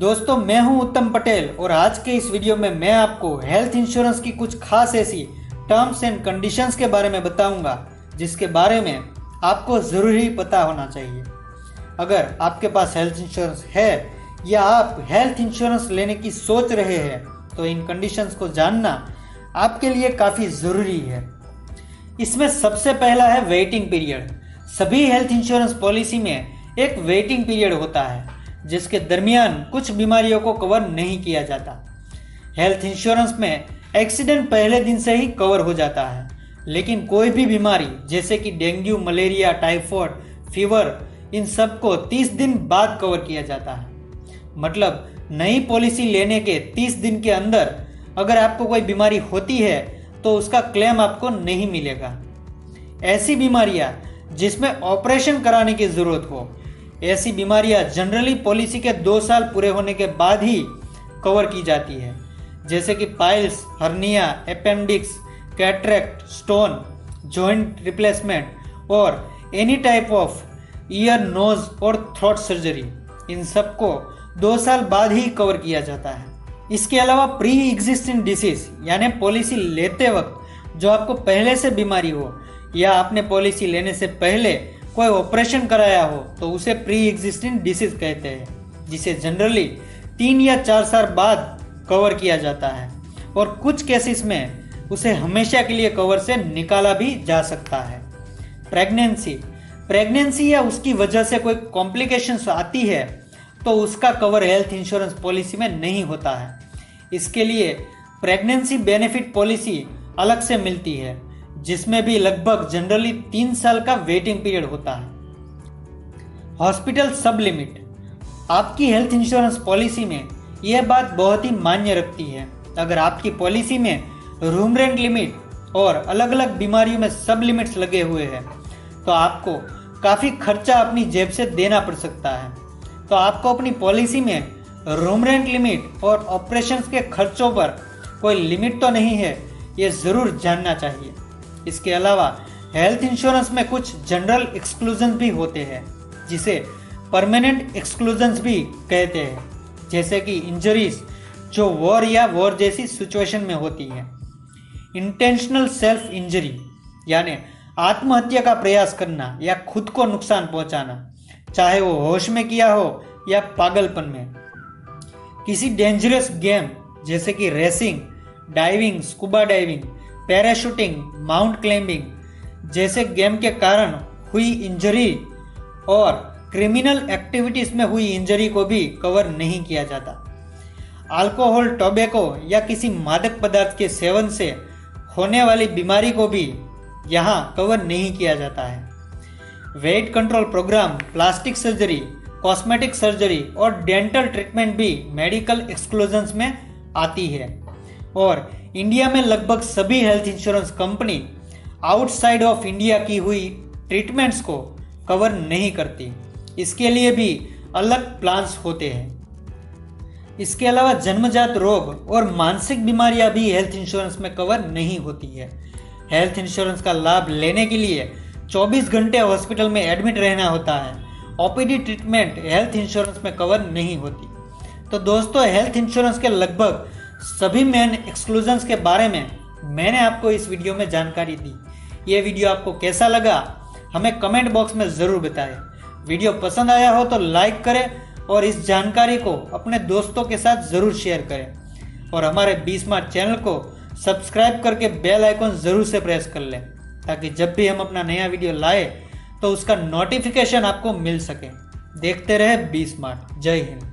दोस्तों, मैं हूं उत्तम पटेल और आज के इस वीडियो में मैं आपको हेल्थ इंश्योरेंस की कुछ खास ऐसी टर्म्स एंड कंडीशंस के बारे में बताऊंगा जिसके बारे में आपको जरूर ही पता होना चाहिए। अगर आपके पास हेल्थ इंश्योरेंस है या आप हेल्थ इंश्योरेंस लेने की सोच रहे हैं तो इन कंडीशंस को जानना आपके लिए काफ़ी ज़रूरी है। इसमें सबसे पहला है वेटिंग पीरियड। सभी हेल्थ इंश्योरेंस पॉलिसी में एक वेटिंग पीरियड होता है जिसके दरमियान कुछ बीमारियों को कवर नहीं किया जाता। हेल्थ इंश्योरेंस में एक्सीडेंट पहले दिन से ही कवर हो जाता है, लेकिन कोई भी बीमारी जैसे कि डेंगू, मलेरिया, टाइफॉइड, फीवर इन सब को 30 दिन बाद कवर किया जाता है। मतलब नई पॉलिसी लेने के 30 दिन के अंदर अगर आपको कोई बीमारी होती है तो उसका क्लेम आपको नहीं मिलेगा। ऐसी बीमारियां जिसमें ऑपरेशन कराने की ज़रूरत हो, ऐसी बीमारियां जनरली पॉलिसी के 2 साल पूरे होने के बाद ही कवर की जाती है, जैसे कि piles, hernia, appendix, cataract, stone, joint replacement और any type of ear, nose और थ्रोट सर्जरी। इन सबको 2 साल बाद ही कवर किया जाता है। इसके अलावा प्री एग्जिस्टिंग डिसीज यानी पॉलिसी लेते वक्त जो आपको पहले से बीमारी हो या आपने पॉलिसी लेने से पहले कोई ऑपरेशन कराया हो तो उसे प्री एग्जिस्टिंग डिसीज कहते हैं, जिसे जनरली 3 या 4 साल बाद कवर किया जाता है और कुछ केसेस में उसे हमेशा के लिए कवर से निकाला भी जा सकता है। प्रेगनेंसी या उसकी वजह से कोई कॉम्प्लिकेशंस आती है तो उसका कवर हेल्थ इंश्योरेंस पॉलिसी में नहीं होता है। इसके लिए प्रेगनेंसी बेनिफिट पॉलिसी अलग से मिलती है जिसमें भी लगभग जनरली 3 साल का वेटिंग पीरियड होता है। हॉस्पिटल सब लिमिट। आपकी हेल्थ इंश्योरेंस पॉलिसी में यह बात बहुत ही मान्य रखती है। अगर आपकी पॉलिसी में रूम रेंट लिमिट और अलग अलग बीमारियों में सब लिमिट्स लगे हुए हैं तो आपको काफ़ी खर्चा अपनी जेब से देना पड़ सकता है। तो आपको अपनी पॉलिसी में रूम रेंट लिमिट और ऑपरेशंस के खर्चों पर कोई लिमिट तो नहीं है, ये ज़रूर जानना चाहिए। इसके अलावा हेल्थ इंश्योरेंस में कुछ जनरल एक्सक्लूजन भी होते हैं जिसे परमानेंट एक्सक्लूजन्स भी कहते हैं, जैसे कि इंजरीज जो वॉर या वॉर जैसी सिचुएशन में होती है, इंटेंशनल सेल्फ इंजरी यानी आत्महत्या का प्रयास करना या खुद को नुकसान पहुंचाना, चाहे वो होश में किया हो या पागलपन में, किसी डेंजरस गेम जैसे कि racing, diving, scuba diving, parachuting, mount climbing जैसे गेम के कारण हुई इंजरी और क्रिमिनल एक्टिविटीज़ में हुई इंजरी को भी कवर नहीं किया जाता। अल्कोहल, टोबैको या किसी मादक पदार्थ के सेवन से होने वाली बीमारी को भी यहाँ कवर नहीं किया जाता है। Weight control program, plastic surgery, cosmetic surgery और डेंटल ट्रीटमेंट भी मेडिकल एक्सक्लूजन्स में आती है। और इंडिया में लगभग सभी health insurance company outside of India की हुई ट्रीटमेंट्स को कवर नहीं करती। इसके लिए भी अलग प्लान्स होते हैं। इसके अलावा जन्मजात रोग और मानसिक बीमारियां भी हेल्थ इंश्योरेंस में कवर नहीं होती है। हेल्थ इंश्योरेंस का लाभ लेने के लिए 24 घंटे हॉस्पिटल में एडमिट रहना होता है। ओपीडी ट्रीटमेंट हेल्थ इंश्योरेंस में कवर नहीं होती। तो दोस्तों, हेल्थ इंश्योरेंस के लगभग सभी मेन एक्सक्लूजन्स के बारे में मैंने आपको इस वीडियो में जानकारी दी। ये वीडियो आपको कैसा लगा हमें कमेंट बॉक्स में ज़रूर बताएं। वीडियो पसंद आया हो तो लाइक करें और इस जानकारी को अपने दोस्तों के साथ ज़रूर शेयर करें और हमारे 20 मार्च चैनल को सब्सक्राइब करके बेल आइकॉन ज़रूर से प्रेस कर लें ताकि जब भी हम अपना नया वीडियो लाए तो उसका नोटिफिकेशन आपको मिल सके। देखते रहे 20 मार्च। जय हिंद।